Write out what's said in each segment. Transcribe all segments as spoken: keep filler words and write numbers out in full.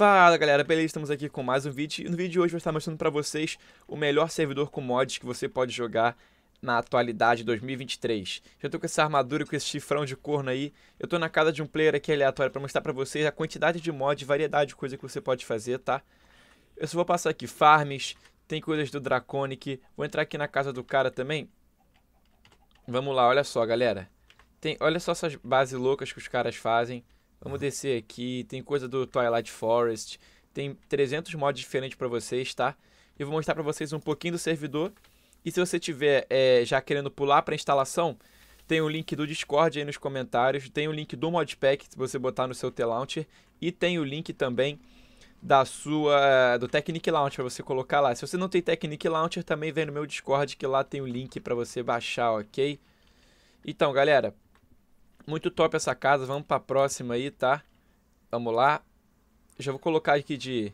Fala galera, beleza? Estamos aqui com mais um vídeo e no vídeo de hoje eu vou estar mostrando para vocês o melhor servidor com mods que você pode jogar na atualidade dois mil e vinte e três. Já tô com essa armadura, com esse chifrão de corno aí. Eu tô na casa de um player aqui aleatório para mostrar para vocês a quantidade de mods, variedade de coisa que você pode fazer, tá? Eu só vou passar aqui farms, tem coisas do Draconic, vou entrar aqui na casa do cara também. Vamos lá, olha só galera. Tem, olha só essas bases loucas que os caras fazem. Vamos descer aqui, tem coisa do Twilight Forest, tem trezentos mods diferentes pra vocês, tá? Eu vou mostrar pra vocês um pouquinho do servidor. E se você tiver é, já querendo pular pra instalação, tem o link do Discord aí nos comentários, tem o link do modpack, se você botar no seu T-Launcher, e tem o link também da sua, do Technic Launcher pra você colocar lá. Se você não tem Technic Launcher, também vem no meu Discord, que lá tem o link pra você baixar, ok? Então, galera, muito top essa casa, vamos pra próxima aí, tá? Vamos lá. Já vou colocar aqui de...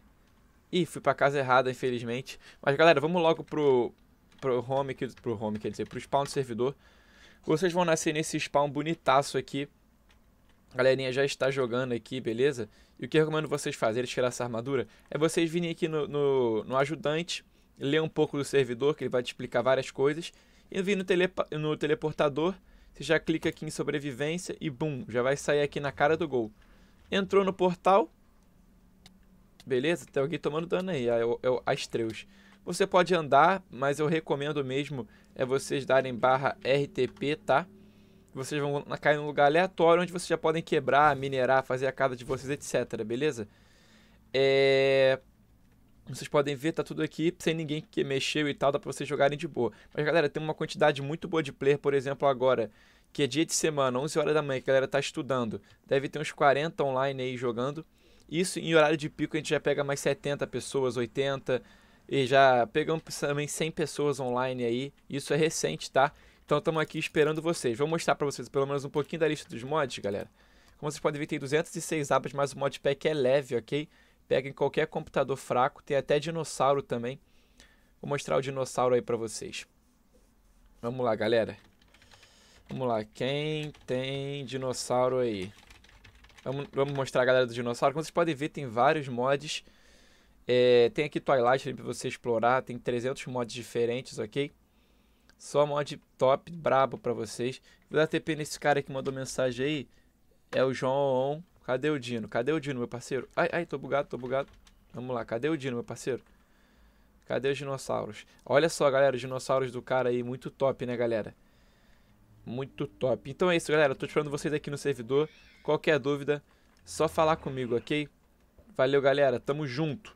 Ih, fui pra casa errada, infelizmente. Mas galera, vamos logo pro, pro home, aqui, pro home, quer dizer, pro spawn do servidor. Vocês vão nascer nesse spawn bonitaço aqui. A galerinha já está jogando aqui, beleza? E o que eu recomendo vocês fazerem, tirar essa armadura, é vocês virem aqui no, no, no ajudante, ler um pouco do servidor, que ele vai te explicar várias coisas. E vir no, tele, no teleportador. Você já clica aqui em sobrevivência e bum, já vai sair aqui na cara do gol. Entrou no portal. Beleza, tem alguém tomando dano aí, as três. Você pode andar, mas eu recomendo mesmo é vocês darem barra R T P, tá? Vocês vão cair num lugar aleatório onde vocês já podem quebrar, minerar, fazer a casa de vocês, etcétera. Beleza? É... Vocês podem ver, tá tudo aqui, sem ninguém que mexeu e tal, dá pra vocês jogarem de boa. Mas galera, tem uma quantidade muito boa de player, por exemplo agora, que é dia de semana, onze horas da manhã, que a galera tá estudando. Deve ter uns quarenta online aí jogando. Isso em horário de pico a gente já pega mais setenta pessoas, oitenta, e já pegamos também cem pessoas online aí. Isso é recente, tá? Então estamos aqui esperando vocês. Vou mostrar pra vocês pelo menos um pouquinho da lista dos mods, galera. Como vocês podem ver, tem duzentas e seis abas, mas o modpack é leve, ok? Pega em qualquer computador fraco, tem até dinossauro também. Vou mostrar o dinossauro aí pra vocês. Vamos lá, galera. Vamos lá, quem tem dinossauro aí? Vamos, vamos mostrar a galera do dinossauro. Como vocês podem ver, tem vários mods. É, tem aqui Twilight pra você explorar, tem trezentos mods diferentes, ok? Só mod top, brabo pra vocês. Vou dar T P nesse cara que mandou mensagem aí. É o João. Cadê o Dino? Cadê o Dino, meu parceiro? Ai, ai, tô bugado, tô bugado. Vamos lá, cadê o Dino, meu parceiro? Cadê os dinossauros? Olha só, galera, os dinossauros do cara aí. Muito top, né, galera? Muito top. Então é isso, galera. Eu tô esperando vocês aqui no servidor. Qualquer dúvida, só falar comigo, ok? Valeu, galera. Tamo junto.